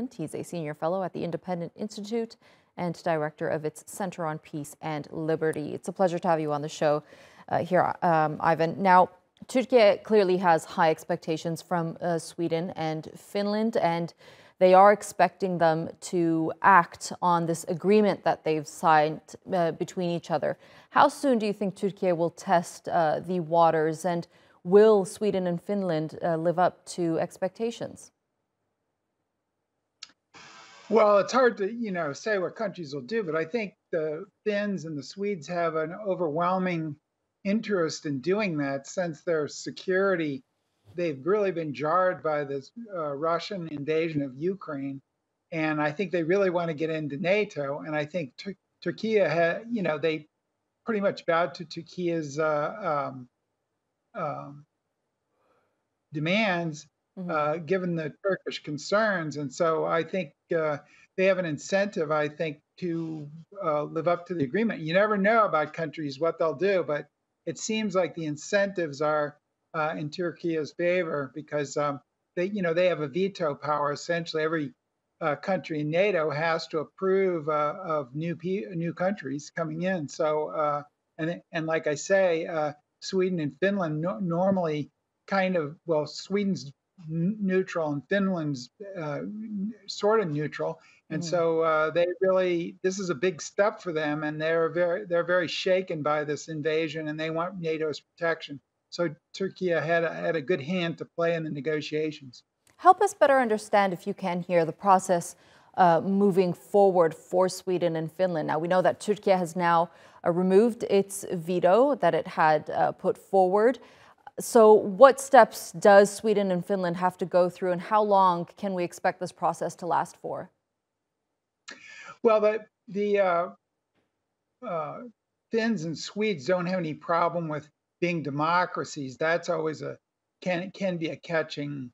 Eland. He's a senior fellow at the Independent Institute and director of its Center on Peace and Liberty. It's a pleasure to have you on the show here, Ivan. Now, Türkiye clearly has high expectations from Sweden and Finland, and they are expecting them to act on this agreement that they've signed between each other. How soon do you think Türkiye will test the waters, and will Sweden and Finland live up to expectations? Well, it's hard to, say what countries will do, but I think the Finns and the Swedes have an overwhelming interest in doing that since their security. They've really been jarred by this Russian invasion of Ukraine, and I think they really want to get into NATO. And I think Türkiye, they pretty much bowed to Turkey's demands, given the Turkish concerns. And so I think they have an incentive, to live up to the agreement. You never know about countries what they'll do, but it seems like the incentives are in Turkey's favor, because they have a veto power. Essentially, every country in NATO has to approve of new countries coming in. So, and like I say, Sweden and Finland normally kind of, well, Sweden's neutral and Finland's sort of neutral, and so they really, this is a big step for them, and they're very shaken by this invasion, and they want NATO's protection. So Türkiye had a good hand to play in the negotiations. Help us better understand, if you can, here the process moving forward for Sweden and Finland. Now, we know that Türkiye has now removed its veto that it had put forward. So what steps does Sweden and Finland have to go through, and how long can we expect this process to last for? Well, the Finns and Swedes don't have any problem with being democracies. That's always can be a catching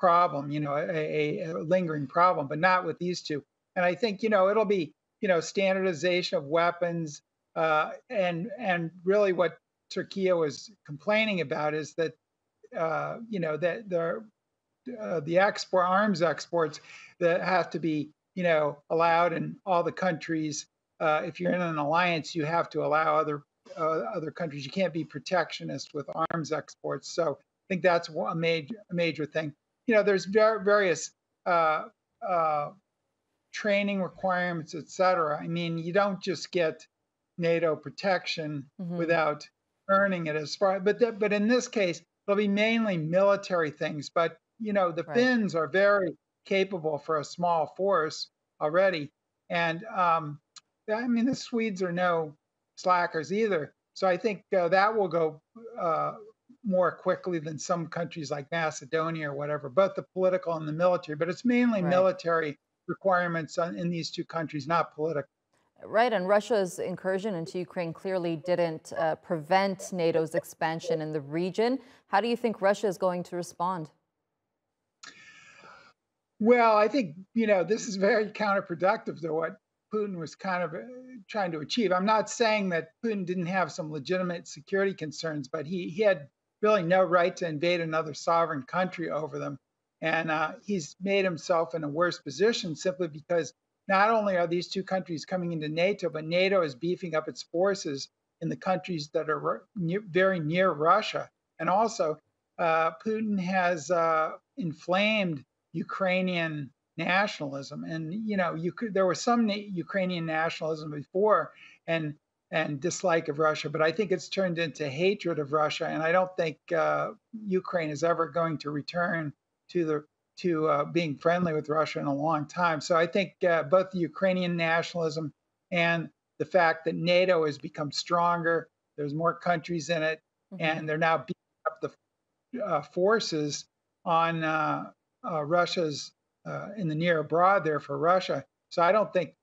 problem, a lingering problem, but not with these two. And I think, it'll be, standardization of weapons, and really what Türkiye was complaining about is that, that the arms exports that have to be, allowed in all the countries. If you're in an alliance, you have to allow other countries. You can't be protectionist with arms exports. So I think that's a major thing. There's various training requirements, et cetera. I mean, you don't just get NATO protection without earning it, as far, but in this case, it'll be mainly military things. But the Finns are very capable for a small force already, and I mean, the Swedes are no slackers either. So I think that will go more quickly than some countries like Macedonia or whatever. Both the political and the military, but it's mainly military requirements in these two countries, not political. Right, and Russia's incursion into Ukraine clearly didn't prevent NATO's expansion in the region. How do you think Russia is going to respond? Well, I think, this is very counterproductive to what Putin was kind of trying to achieve. I'm not saying that Putin didn't have some legitimate security concerns, but he had really no right to invade another sovereign country over them. And he's made himself in a worse position simply because not only are these two countries coming into NATO, but NATO is beefing up its forces in the countries that are very near Russia. And also, Putin has inflamed Ukrainian nationalism. And, there was some Ukrainian nationalism before and dislike of Russia, but I think it's turned into hatred of Russia. And I don't think Ukraine is ever going to return to being friendly with Russia in a long time. So I think both the Ukrainian nationalism and the fact that NATO has become stronger, there's more countries in it, and they're now beating up the forces on Russia's, in the near abroad there for Russia. So I don't think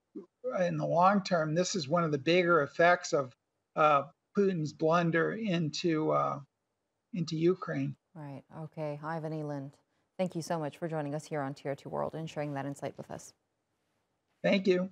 in the long term, this is one of the bigger effects of Putin's blunder into Ukraine. Right, okay, Ivan Eland. Thank you so much for joining us here on TR2 World and sharing that insight with us. Thank you.